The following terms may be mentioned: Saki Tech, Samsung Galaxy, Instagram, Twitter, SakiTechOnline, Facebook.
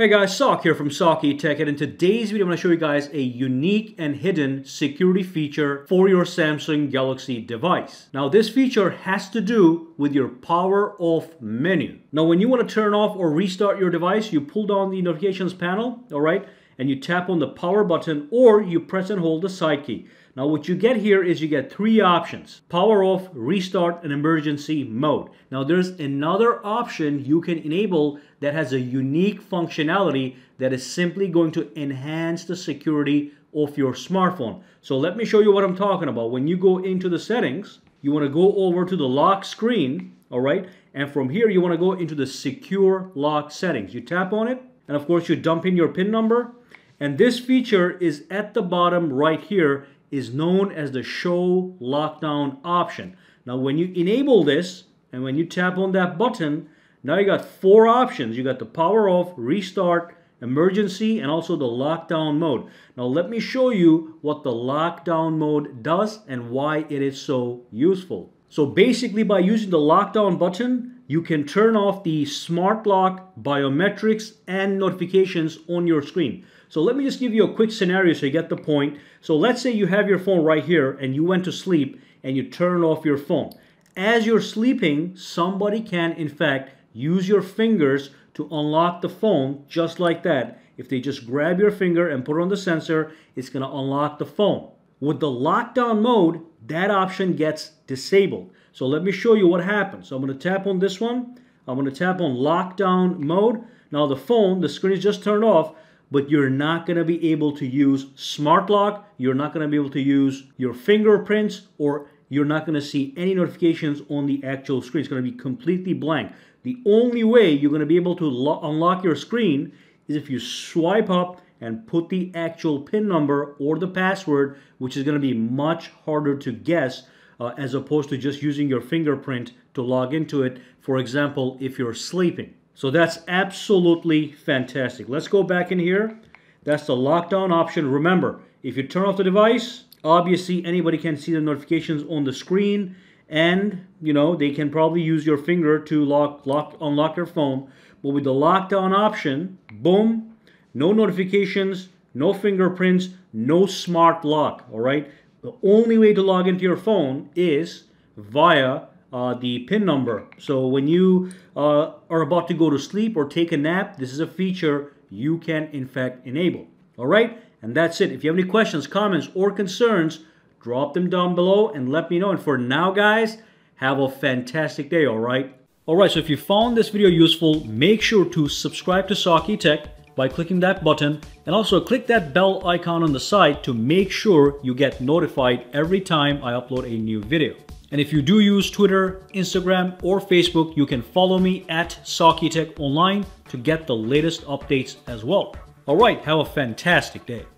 Hey guys, Sak here from Saki Tech, and in today's video I'm going to show you guys a unique and hidden security feature for your Samsung Galaxy device. Now this feature has to do with your power off menu. Now when you want to turn off or restart your device, you pull down the notifications panel, alright, and you tap on the power button or you press and hold the side key. Now what you get here is you get three options: power off, restart, and emergency mode. Now there's another option you can enable that has a unique functionality that is simply going to enhance the security of your smartphone. So let me show you what I'm talking about. When you go into the settings, you want to go over to the lock screen, all right? And from here, you want to go into the secure lock settings. You tap on it, and of course you dump in your PIN number. And this feature is at the bottom right here, is known as the show lockdown option. Now when you enable this and when you tap on that button, now you got four options. You got the power off, restart, emergency, and also the lockdown mode. Now let me show you what the lockdown mode does and why it is so useful. So basically by using the lockdown button, you can turn off the smart lock, biometrics, and notifications on your screen. So let me just give you a quick scenario so you get the point. So let's say you have your phone right here and you went to sleep and you turn off your phone. As you're sleeping, somebody can in fact use your fingers to unlock the phone just like that. If they just grab your finger and put it on the sensor, it's gonna unlock the phone. With the lockdown mode, that option gets disabled. So let me show you what happens. So I'm going to tap on this one. I'm going to tap on lockdown mode. Now the phone, the screen is just turned off, but you're not going to be able to use smart lock. You're not going to be able to use your fingerprints, or you're not going to see any notifications on the actual screen. It's going to be completely blank. The only way you're going to be able to unlock your screen is if you swipe up and put the actual PIN number or the password, which is going to be much harder to guess, as opposed to just using your fingerprint to log into it, for example, if you're sleeping. So that's absolutely fantastic. Let's go back in here. That's the lockdown option. Remember, if you turn off the device, obviously anybody can see the notifications on the screen, and you know, they can probably use your finger to unlock your phone. But with the lockdown option, boom, no notifications, no fingerprints, no smart lock, all right? The only way to log into your phone is via the PIN number. So when you are about to go to sleep or take a nap, this is a feature you can in fact enable. All right, and that's it. If you have any questions, comments, or concerns, drop them down below and let me know. And for now, guys, have a fantastic day, all right? All right, so if you found this video useful, make sure to subscribe to Saki Tech by clicking that button, and also click that bell icon on the side to make sure you get notified every time I upload a new video. And if you do use Twitter, Instagram, or Facebook, you can follow me at SakiTechOnline to get the latest updates as well. All right, have a fantastic day.